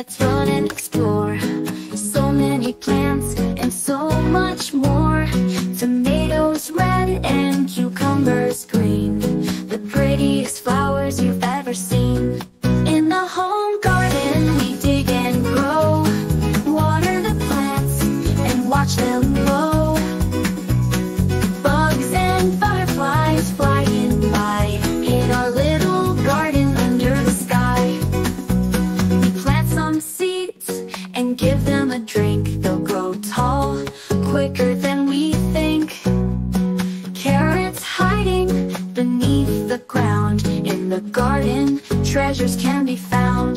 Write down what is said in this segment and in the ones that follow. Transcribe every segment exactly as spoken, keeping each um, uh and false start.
Let's run and explore. So many plants and so much more. Tomatoes red and cucumbers green. The prettiest flowers you've ever seen. In the home garden we dig and grow. Water the plants and watch them grow. Bugs and fireflies flying by in our little garden under the sky. We plant some seeds and give them a drink. They'll grow tall, quicker than we think. Carrots hiding beneath the ground. In the garden, treasures can be found.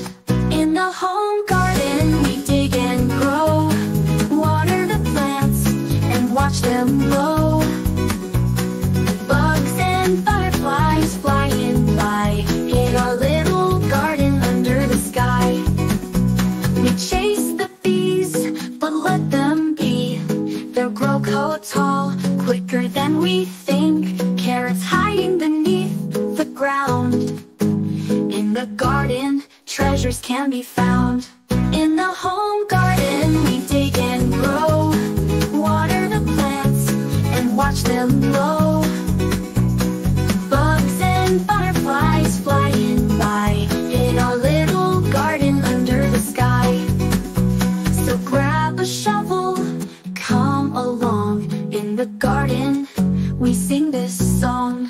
In the home garden, we dig and grow. Water the plants and watch them grow. Bugs and fireflies flying by in our little garden under the sky. We chase the bees, but let them be. They'll grow so tall, quicker than we think. Carrots hiding beneath the ground. In the garden, treasures can be found. In the home garden, we dig and grow. Water the plants and watch them grow. Bugs and fireflies flying by in our little garden under the sky. So grab a shovel, come along. In the garden, we sing this song.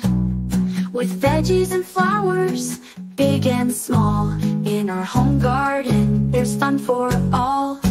With veggies and flowers, big and small. In our home garden, there's fun for all.